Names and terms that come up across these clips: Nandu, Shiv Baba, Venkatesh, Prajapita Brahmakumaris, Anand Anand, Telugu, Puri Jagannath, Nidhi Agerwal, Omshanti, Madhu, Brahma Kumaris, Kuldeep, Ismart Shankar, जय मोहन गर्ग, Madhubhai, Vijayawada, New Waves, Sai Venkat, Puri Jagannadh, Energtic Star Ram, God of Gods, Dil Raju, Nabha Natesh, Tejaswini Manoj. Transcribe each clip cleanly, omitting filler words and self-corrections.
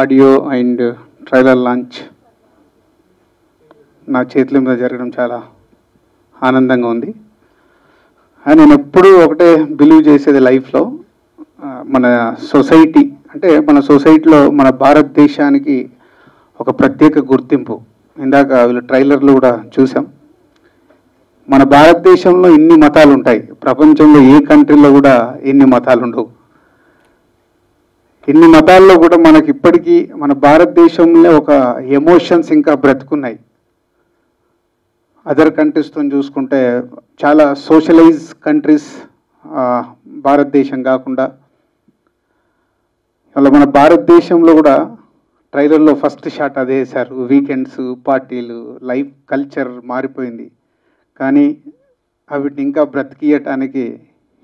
audio and trailer launch నా చేతుల మీద జరగడం చాలా ఆనందంగా ఉంది. నేను ఎప్పుడూ ఒకటే బిలీవ్ చేసేది లైఫ్లో, మన సొసైటీ అంటే మన సొసైటీలో మన భారతదేశానికి ఒక ప్రత్యేక గుర్తింపు. ఇందాక వీళ్ళు ట్రైలర్లు కూడా చూసాం. మన భారతదేశంలో ఇన్ని మతాలు ఉంటాయి, ప్రపంచంలో ఏ కంట్రీలో కూడా ఇన్ని మతాలు ఉండవు. ఇన్ని మతాల్లో కూడా మనకి ఇప్పటికీ మన భారతదేశంలో ఒక ఎమోషన్స్ ఇంకా బ్రతుకున్నాయి. అదర్ కంట్రీస్తో చూసుకుంటే చాలా సోషలైజ్ కంట్రీస్ భారతదేశం కాకుండా, అలా మన భారతదేశంలో కూడా ట్రైలర్లో ఫస్ట్ షాట్ అదే వేశారు. వీకెండ్స్, పార్టీలు, లైఫ్ కల్చర్ మారిపోయింది. కానీ వీటిని ఇంకా బ్రతికియటానికి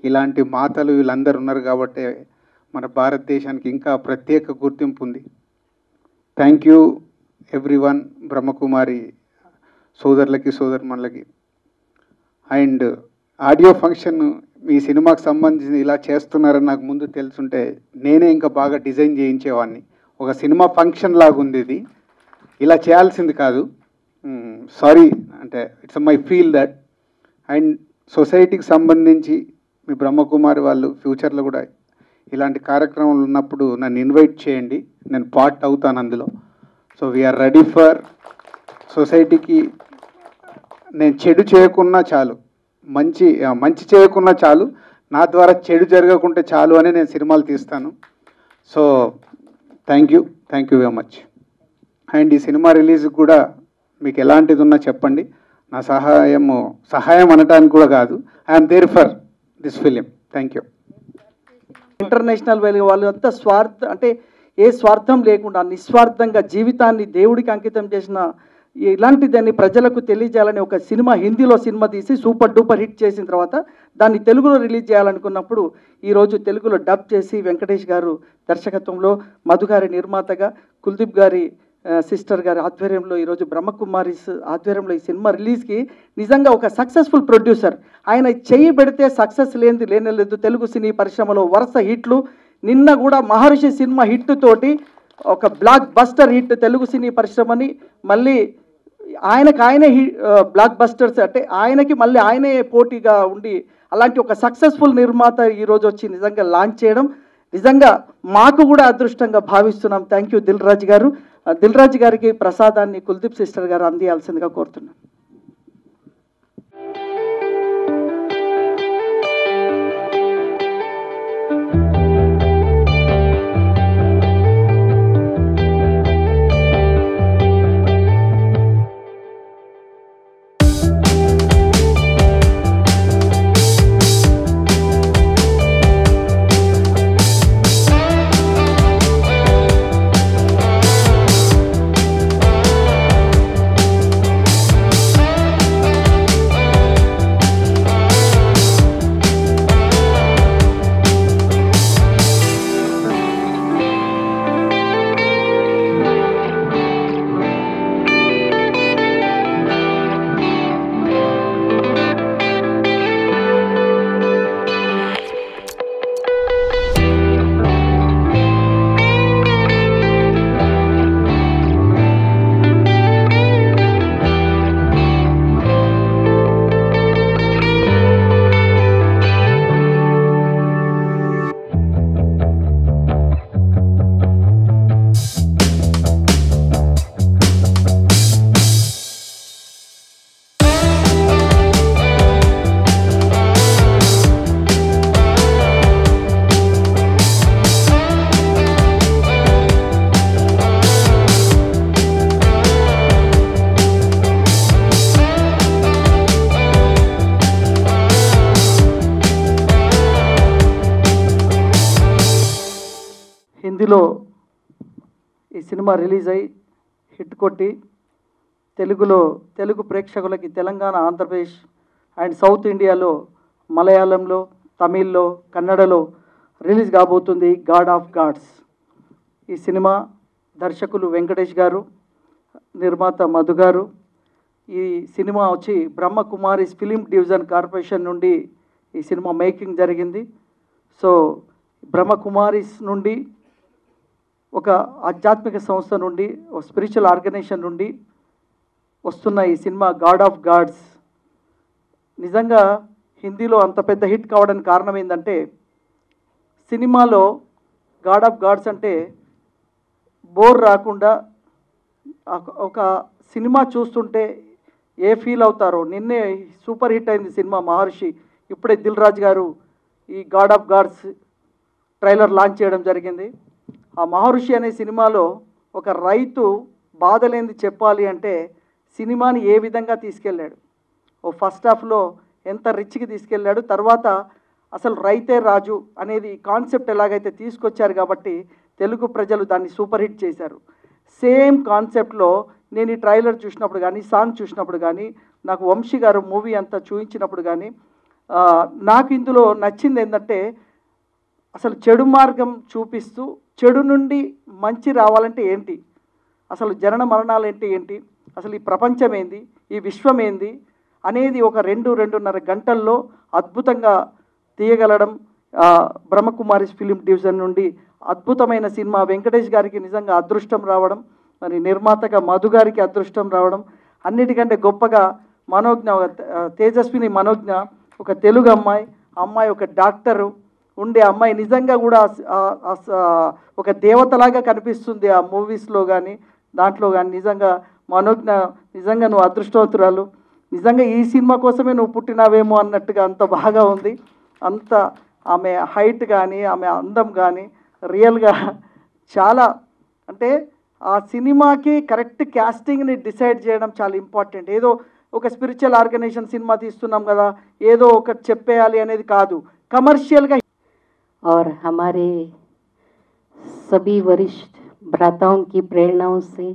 ఇలాంటి మాటలు వీళ్ళందరూ ఉన్నారు కాబట్టి మన భారతదేశానికి ఇంకా ప్రత్యేక గుర్తింపు ఉంది. థ్యాంక్ యూ ఎవ్రీవన్, బ్రహ్మకుమారి సోదరులకి, సోదరుమణులకి. అండ్ ఆడియో ఫంక్షన్ మీ సినిమాకి సంబంధించి ఇలా చేస్తున్నారని నాకు ముందు తెలుసుంటే నేనే ఇంకా బాగా డిజైన్ చేయించేవాడిని. ఒక సినిమా ఫంక్షన్ లాగుంది ఇది, ఇలా చేయాల్సింది కాదు. సారీ, అంటే it's my feel that. And సొసైటీకి సంబంధించి మీ బ్రహ్మకుమారి వాళ్ళు ఫ్యూచర్లో కూడా ఇలాంటి కార్యక్రమాలు ఉన్నప్పుడు నన్ను ఇన్వైట్ చేయండి, నేను పార్ట్ అవుతాను అందులో. సో వీఆర్ రెడీ ఫర్ సొసైటీకి. నేను చెడు చేయకున్నా చాలు, మంచి చేయకున్నా చాలు, నా ద్వారా చెడు జరగకుంటే చాలు అని నేను సినిమాలు తీస్తాను. So thank you very much. And ఈ సినిమా రిలీజ్కి కూడా మీకు ఎలాంటిది ఉన్నా చెప్పండి, నా సహాయం అనడానికి కూడా కాదు. I'm there for this film. Thank you. International వెలుగు వాళ్ళు అంతా స్వార్థ అంటే ఏ స్వార్థం లేకుండా నిస్వార్థంగా జీవితాన్ని దేవుడికి అంకితం చేసిన ఇలాంటి దాన్ని ప్రజలకు తెలియజేయాలని ఒక సినిమా, హిందీలో సినిమా తీసి సూపర్ డూపర్ హిట్ చేసిన తర్వాత దాన్ని తెలుగులో రిలీజ్ చేయాలనుకున్నప్పుడు ఈరోజు తెలుగులో డబ్ చేసి వెంకటేష్ గారు దర్శకత్వంలో, మధు గారి నిర్మాతగా, కుల్దీప్ గారి సిస్టర్ గారి ఆధ్వర్యంలో, ఈరోజు బ్రహ్మకుమారిస్ ఆధ్వర్యంలో ఈ సినిమా రిలీజ్కి నిజంగా ఒక సక్సెస్ఫుల్ ప్రొడ్యూసర్ ఆయన చెయ్యి పెడితే సక్సెస్ లేనేలేదు. తెలుగు సినీ పరిశ్రమలో వరుస హిట్లు, నిన్న కూడా మహర్షి సినిమా హిట్ తోటి ఒక బ్లాక్ బస్టర్ హిట్ తెలుగు సినీ పరిశ్రమని మళ్ళీ ఆయనే బ్లాక్ బస్టర్స్ అంటే ఆయనకి మళ్ళీ ఆయనే పోటీగా ఉండి అలాంటి ఒక సక్సెస్ఫుల్ నిర్మాత ఈరోజు వచ్చి నిజంగా లాంచ్ చేయడం నిజంగా మాకు కూడా అదృష్టంగా భావిస్తున్నాం. థ్యాంక్ యూ దిల్ రాజు గారు. దిల్ రాజు గారికి ప్రసాదాన్ని కుల్దీప్ సిస్టర్ గారు అందియాల్సిందిగా కోరుతున్నాం. ఈ సినిమా రిలీజ్ అయ్యి హిట్ కొట్టి తెలుగులో తెలుగు ప్రేక్షకులకి తెలంగాణ, ఆంధ్రప్రదేశ్ అండ్ సౌత్ ఇండియాలో మలయాళంలో, తమిళ్లో, కన్నడలో రిలీజ్ కాబోతుంది గాడ్ ఆఫ్ గాడ్స్. ఈ సినిమా దర్శకులు వెంకటేష్ గారు, నిర్మాత మధు గారు. ఈ సినిమా వచ్చి బ్రహ్మకుమారిస్ ఫిలిం డివిజన్ కార్పొరేషన్ నుండి ఈ సినిమా మేకింగ్ జరిగింది. సో బ్రహ్మకుమారిస్ నుండి ఒక ఆధ్యాత్మిక సంస్థ నుండి, ఒక స్పిరిచువల్ ఆర్గనైజేషన్ నుండి వస్తున్న ఈ సినిమా గాడ్ ఆఫ్ గాడ్స్ నిజంగా హిందీలో అంత పెద్ద హిట్ కావడానికి కారణం ఏంటంటే, సినిమాలో గాడ్ ఆఫ్ గాడ్స్ అంటే బోర్ రాకుండా ఒక సినిమా చూస్తుంటే ఏ ఫీల్ అవుతారో. నిన్నే సూపర్ హిట్ అయింది సినిమా మహర్షి. ఇప్పుడే దిల్ రాజు గారు ఈ God of God's trailer launch చేయడం జరిగింది. ఆ మహర్షి అనే సినిమాలో ఒక రైతు బాధలేంది చెప్పాలి అంటే సినిమాని ఏ విధంగా తీసుకెళ్ళాడు. ఓ ఫస్ట్ హాఫ్లో ఎంత రిచ్కి తీసుకెళ్ళాడు, తర్వాత అసలు రైతే రాజు అనేది కాన్సెప్ట్ ఎలాగైతే తీసుకొచ్చారు కాబట్టి తెలుగు ప్రజలు దాన్ని సూపర్ హిట్ చేశారు. సేమ్ కాన్సెప్ట్లో నేను ఈ ట్రైలర్ చూసినప్పుడు కానీ, సాంగ్ చూసినప్పుడు కానీ, నాకు వంశీ గారు మూవీ అంతా చూపించినప్పుడు కానీ నాకు ఇందులో నచ్చింది ఏంటంటే, అసలు చెడు మార్గం చూపిస్తూ చెడు నుండి మంచి రావాలంటే ఏంటి, అసలు జనన మరణాలు అంటే ఏంటి, అసలు ఈ ప్రపంచం ఏంది, ఈ విశ్వం ఏంది అనేది ఒక 2–2.5 గంటల్లో అద్భుతంగా తీయగలడం బ్రహ్మకుమారిస్ ఫిలిం డివిజన్ నుండి అద్భుతమైన సినిమా. వెంకటేష్ గారికి నిజంగా అదృష్టం రావడం, మరి నిర్మాతగా మధు గారికి అదృష్టం రావడం, అన్నిటికంటే గొప్పగా మనోజ్ఞ, తేజస్విని మనోజ్ఞ ఒక తెలుగు అమ్మాయి, అమ్మాయి ఒక డాక్టరు ఉండే అమ్మాయి నిజంగా కూడా ఒక దేవతలాగా కనిపిస్తుంది ఆ మూవీస్లో కానీ దాంట్లో కానీ. నిజంగా మనోజ్ఞ, నిజంగా నువ్వు అదృష్టవంతురాలు, నిజంగా ఈ సినిమా కోసమే నువ్వు పుట్టినావేమో అన్నట్టుగా అంత బాగా ఉంది. అంత ఆమె హైట్ కానీ, ఆమె అందం కానీ రియల్గా చాలా, అంటే ఆ సినిమాకి కరెక్ట్ క్యాస్టింగ్ని డిసైడ్ చేయడం చాలా ఇంపార్టెంట్. ఏదో ఒక స్పిరిచువల్ ఆర్గనైజేషన్ సినిమా తీస్తున్నాం కదా, ఏదో ఒకటి చెప్పేయాలి అనేది కాదు, కమర్షియల్గా. और हमारे सभी वरिष्ठ भ्राताओं की प्रेरणाओं से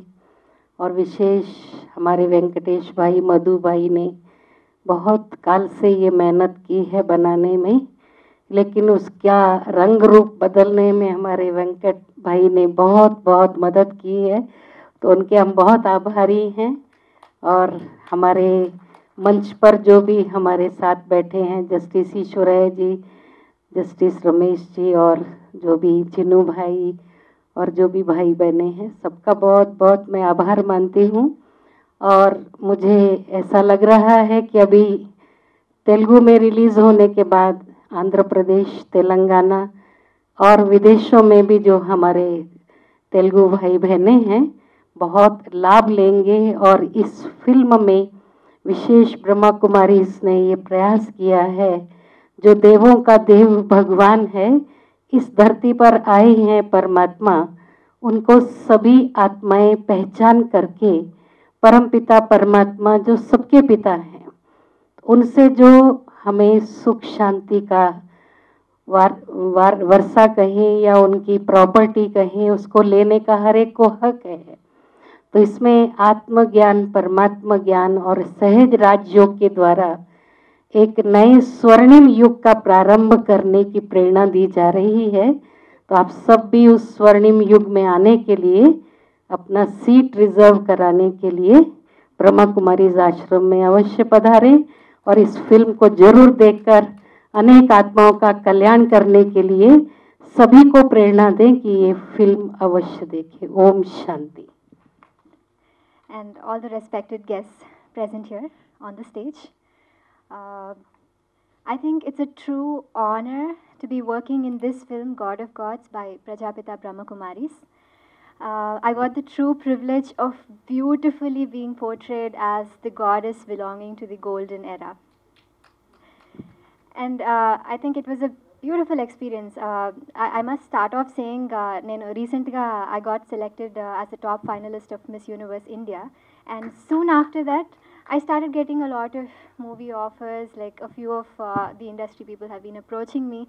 और विशेष हमारे वेंकटेश भाई, मधु भाई ने बहुत काल से ये मेहनत की है बनाने में, लेकिन उसका रंग रूप बदलने में हमारे वेंकट भाई ने बहुत बहुत मदद की है, तो उनके हम बहुत आभारी हैं. और हमारे मंच पर जो भी हमारे साथ बैठे हैं, जस्टिस ईश्वरय जी, जस्टिस रमेश जी और जो भी चिनू भाई और जो भी भाई बहने हैं, सबका बहुत बहुत मैं आभार मानती हूँ. और मुझे ऐसा लग रहा है कि अभी तेलुगु में रिलीज़ होने के बाद आंध्र प्रदेश, तेलंगाना और विदेशों में भी जो हमारे तेलुगु भाई बहने हैं बहुत लाभ लेंगे. और इस फिल्म में विशेष ब्रह्मा कुमारी इसने ये प्रयास किया है, जो देवों का देव भगवान है, इस धरती पर आए हैं परमात्मा, उनको सभी आत्माएं पहचान करके परमपिता परमात्मा जो सबके पिता हैं, उनसे जो हमें सुख शांति का वर्षा कहें या उनकी प्रॉपर्टी कहें, उसको लेने का हर एक को हक है. तो इसमें आत्मज्ञान, परमात्मा ज्ञान और सहज राजयोग के द्वारा एक नए स्वर्णिम युग का प्रारंभ करने की प्रेरणा दी जा रही है. तो आप सब भी उस स्वर्णिम युग में आने के लिए अपना सीट रिजर्व कराने के लिए ब्रह्मा कुमारी आश्रम में अवश्य पधारें और इस फिल्म को जरूर देखकर अनेक आत्माओं का कल्याण करने के लिए सभी को प्रेरणा दें कि ये फिल्म अवश्य देखें. Om Shanti. And all the respected guest present here on the stage. I think it's a true honor to be working in this film, God of Gods, by Prajapita Brahmakumaris. I got the true privilege of beautifully being portrayed as the goddess belonging to the golden era. And I think it was a beautiful experience. I must start off saying, recently I got selected as a top finalist of Miss Universe India. And soon after that, I started getting a lot of movie offers, like a few of the industry people have been approaching me.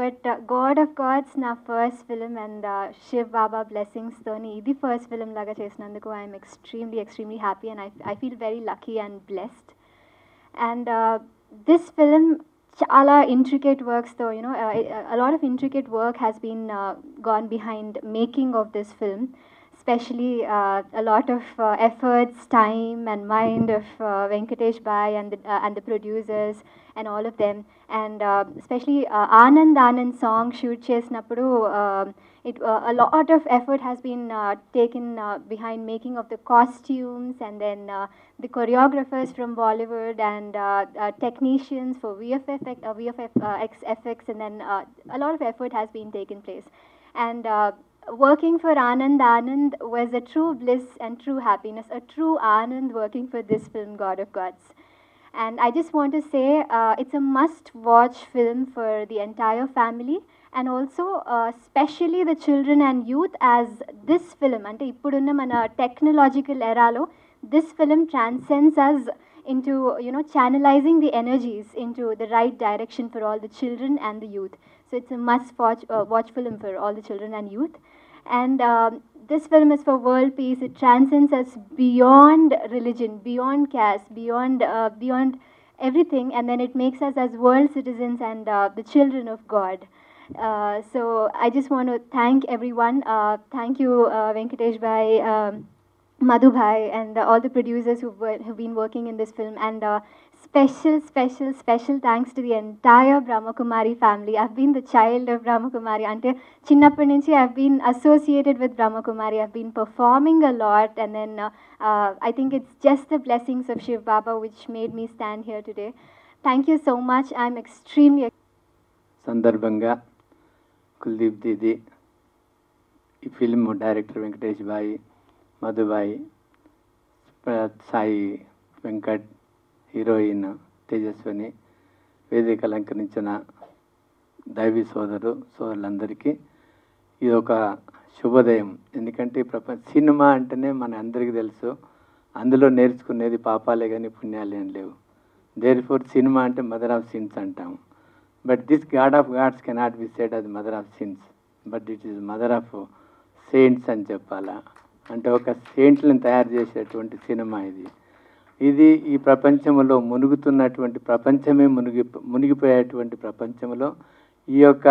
But God of Gods, na first film, and Shiv Baba blessings, Tony, the first film laga chesnanduku, I am extremely, extremely happy, and I feel very lucky and blessed. And this film, chala intricate works though, you know, a lot of intricate work has been gone behind making of this film. Especially a lot of efforts, time and mind of Venkatesh Bhai and the producers and all of them. And especially Anand Anand song shoot chesnappudu a lot of effort has been taken behind making of the costumes, and then the choreographers from Bollywood, and technicians for VFX, and then a lot of effort has been taken place. And working for Anand Anand was a true bliss and true happiness, a true Anand working for this film, God of Gods. And I just want to say it's a must-watch film for the entire family, and also especially the children and youth, as this film, ante ippudunna mana technological era lo, this film transcends us into, you know, channelizing the energies into the right direction for all the children and the youth. So it's a must-watch film for all the children and youth. And this film is for world peace. It transcends us beyond religion, beyond caste, beyond everything, and then it makes us as world citizens and the children of God. So I just want to thank everyone. Thank you, Venkatesh Bhai, Madhubhai, and all the producers who have been working in this film. And special thanks to the entire Brahmakumari family. I've been the child of Brahmakumari. Ante chinnappudu nunchi I've been associated with Brahmakumari. I've been performing a lot, and then I think it's just the blessings of Shiv Baba which made me stand here today. Thank you so much. I'm extremely Sandarbhanga, Kuldeep Didi, film director Venkatesh Bhai, Madhubhai, Sai Venkat, heroine Tejaswini వేదికలు అలంకరించిన దైవీ సోదరులందరికీ ఇది ఒక శుభోదయం. ఎందుకంటే ప్రపంచ cinema అంటేనే మన అందరికీ తెలుసు, అందులో నేర్చుకునేది పాపాలే కానీ పుణ్యాలేం లేవు. దేర్ఫోర్ సినిమా అంటే మదర్ ఆఫ్ సిన్స్ అంటాము. But this God of gods cannot be said అది mother of sins, but it is mother of saints అని చెప్పాలా. అంటే ఒక సెయింట్లను తయారు చేసేటువంటి సినిమా ఇది. ఇది ఈ ప్రపంచంలో మునుగుతున్నటువంటి ప్రపంచమే మునిగిపోయేటువంటి ప్రపంచంలో ఈ యొక్క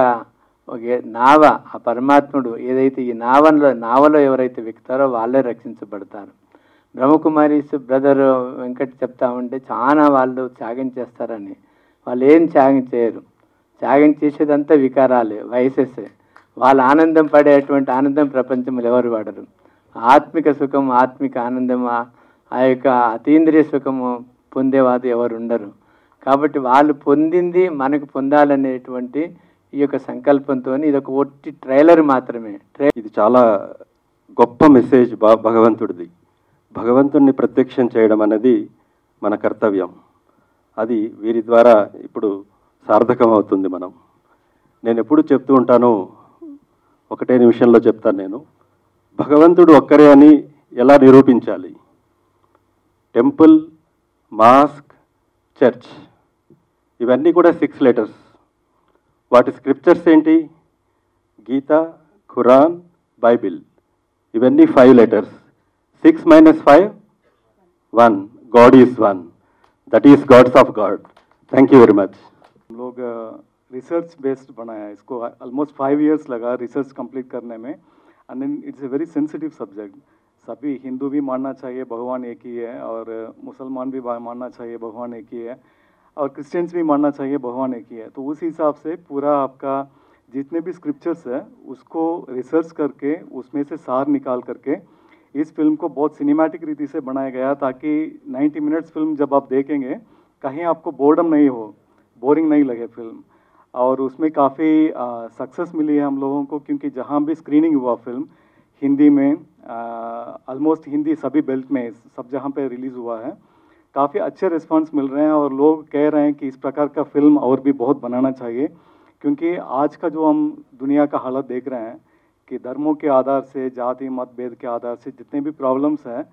నావ, ఆ పరమాత్ముడు ఏదైతే ఈ నావలో ఎవరైతే వెక్తారో వాళ్ళే రక్షించబడతారు. బ్రహ్మకుమారీస్ బ్రదర్ వెంకట్ చెప్తా ఉంటే చాలా వాళ్ళు త్యాగం చేస్తారని, వాళ్ళు ఏం త్యాగం చేయరు. త్యాగం చేసేదంతా వికారాలే, వయసెసే. వాళ్ళ ఆనందం పడేటువంటి ఆనందం ప్రపంచంలో ఎవరు పడరు. ఆత్మిక సుఖం, ఆత్మిక ఆనందం, ఆ యొక్క అతీంద్రియ సుఖము పొందేవారు ఎవరు ఉండరు. కాబట్టి వాళ్ళు పొందింది మనకు పొందాలనేటువంటి ఈ యొక్క సంకల్పంతో ఇది ఒక ఒట్టి ట్రైలర్ మాత్రమే. ఇది చాలా గొప్ప మెసేజ్ భగవంతుడిది. భగవంతుడిని ప్రత్యక్షం చేయడం అనేది మన కర్తవ్యం. అది వీరి ద్వారా ఇప్పుడు సార్థకం అవుతుంది. నేను ఎప్పుడు చెప్తూ ఉంటాను, ఒకటే నిమిషంలో చెప్తాను నేను. భగవంతుడు ఒక్కరే అని ఎలా నిరూపించాలి? టెంపుల్, మాస్క్, చర్చ్, ఇవన్నీ కూడా 6 లెటర్స్. వాటి స్క్రిప్చర్స్ ఏంటి? గీత, ఖురాన్, బైబిల్, ఇవన్నీ 5 letters. 6 - 5 = 1. God is one. That is gods of God. Thank you very much. हम लोग रिसर्च बेस्ड बनाया इसको. ऑलमोस्ट 5 इयर्स लगा रिसर्च कंप्लीट करने में. And it's a very sensitive subject. सभी हिंदू भी मानना चाहिए भगवान एक ही है, और मुसलमान भी मानना चाहिए भगवान एक ही है, और क्रिश्चियंस भी मानना चाहिए भगवान एक ही है. तो उस हिसाब से पूरा आपका जितने भी स्क्रिप्चर्स है उसको रिसर्च करके उसमें से सार निकाल करके इस फिल्म को बहुत सिनेमैटिक रीति से बनाया गया, ताकि 90 मिनट्स फिल्म जब आप देखेंगे कहीं आपको बोर्डम नहीं हो, बोरिंग नहीं लगे फिल्म. और उसमें काफ़ी सक्सेस मिली है हम लोगों को, क्योंकि जहाँ भी स्क्रीनिंग हुआ फिल्म हिंदी में, ऑलमोस्ट हिंदी सभी बेल्ट में सब जहाँ पे रिलीज़ हुआ है, काफ़ी अच्छे रिस्पांस मिल रहे हैं. और लोग कह रहे हैं कि इस प्रकार का फिल्म और भी बहुत बनाना चाहिए, क्योंकि आज का जो हम दुनिया का हालत देख रहे हैं कि धर्मों के आधार से, जाति मतभेद के आधार से जितने भी प्रॉब्लम्स हैं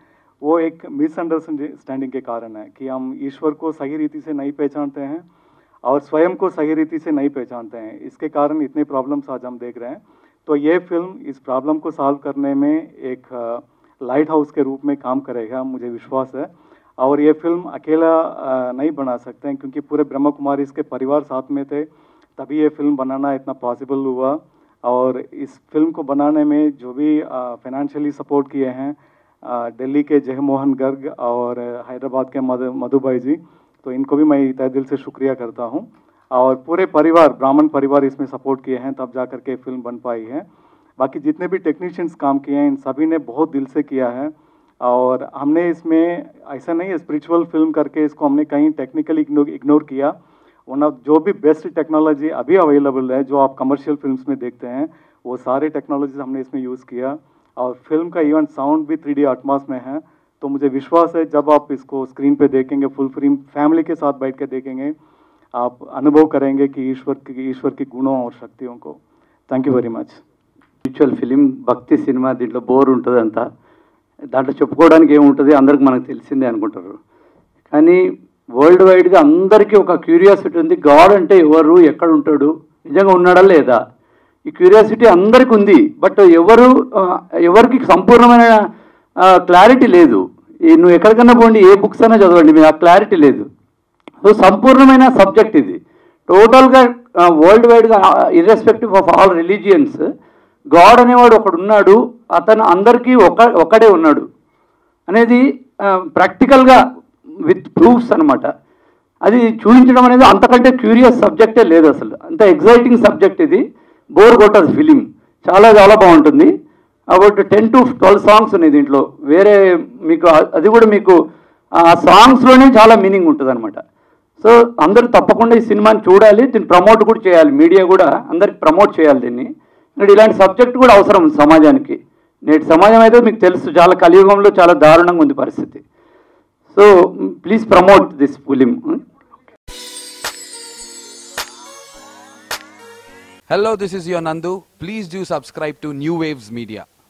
वो एक मिसअंडरस्टैंडिंग के कारण है, कि हम ईश्वर को सही रीति से नहीं पहचानते हैं और स्वयं को सही रीति से नहीं पहचानते हैं. इसके कारण इतने प्रॉब्लम्स आज हम देख रहे हैं. तो ये फिल्म इस प्रॉब्लम को सॉल्व करने में एक लाइट हाउस के रूप में काम करेगा, मुझे विश्वास है. और ये फिल्म अकेला नहीं बना सकते हैं, क्योंकि पूरे ब्रह्मा कुमारी इसके परिवार साथ में थे, तभी ये फिल्म बनाना इतना पॉसिबल हुआ. और इस फिल्म को बनाने में जो भी फाइनेंशियली सपोर्ट किए हैं, दिल्ली के जय मोहन गर्ग और हैदराबाद के मधुभाई जी, तो इनको भी मैं तहे दिल से शुक्रिया करता हूँ. और पूरे परिवार, ब्राह्मण परिवार इसमें सपोर्ट किए हैं, तब जा कर के फिल्म बन पाई है. बाकी जितने भी टेक्नीशियंस काम किए हैं इन सभी ने बहुत दिल से किया है। और हमने इसमें ऐसा नहीं है स्पिरिचुअल फिल्म करके इसको हमने कहीं टेक्निकली इग्नोर किया। वरना जो भी बेस्ट टेक्नोलॉजी अभी अवेलेबल है जो आप कमर्शियल फिल्म्स में देखते हैं वो सारे टेक्नोलॉजीज हमने इसमें यूज़ किया। और फिल्म का इवन साउंड भी 3D एटमॉस में है, तो मुझे विश्वास है जब आप इसको स्क्रीन पे देखेंगे फुल फिल्म फैमिली के साथ बैठ के देखेंगे आप अनुभव करेंगे कि ईश्वर की गुणों और शक्तियों को। Thank you very much. Spiritual film भक्ति सिनेमा दींट बोर उंटदंत दांट्लो चेप्पुकोवडानिकि एम उंटदि अंदरिकि मनकु तेलिसिंदे अनुकुंटारु कानी वरल्ड वाइड गा अंदरिकी ओक क्यूरियासिटी उंदी। गॉड अंटे एवरु एक्कड उंटाडु निजंगा उन्नाडा लेदा ఈ క్యూరియాసిటీ అందరికీ ఉంది, బట్ ఎవరికి సంపూర్ణమైన క్లారిటీ లేదు। నువ్వు ఎక్కడికన్నా పోండి ఏ బుక్స్ అయినా చదవండి మీకు ఆ క్లారిటీ లేదు। సో సంపూర్ణమైన సబ్జెక్ట్ ఇది టోటల్గా వరల్డ్ వైడ్గా irrespective of all religions God అనేవాడు ఒకడు ఉన్నాడు, అతను అందరికీ ఒకడే ఉన్నాడు అనేది ప్రాక్టికల్గా విత్ ప్రూఫ్స్ అనమాట। అది చూపించడం అనేది అంతకంటే క్యూరియస్ సబ్జెక్టే లేదు అసలు, అంత ఎగ్జైటింగ్ సబ్జెక్ట్ ఇది। బోర్ కొట్టదు ఫిలిం, చాలా చాలా బాగుంటుంది। అబౌట్ 10 to 12 సాంగ్స్ ఉన్నాయి దీంట్లో, వేరే మీకు అది కూడా మీకు ఆ సాంగ్స్లోనే చాలా మీనింగ్ ఉంటుంది అనమాట। సో అందరూ తప్పకుండా ఈ సినిమాని చూడాలి, దీన్ని ప్రమోట్ కూడా చేయాలి, మీడియా కూడా అందరికి ప్రమోట్ చేయాలి దీన్ని। ఇలాంటి సబ్జెక్ట్ కూడా అవసరం సమాజానికి, నేటి సమాజం అయితే మీకు తెలుసు చాలా కలియుగంలో చాలా దారుణంగా ఉంది పరిస్థితి। So please promote this film. Hello, this is your Nandu. Please do subscribe to New Waves Media.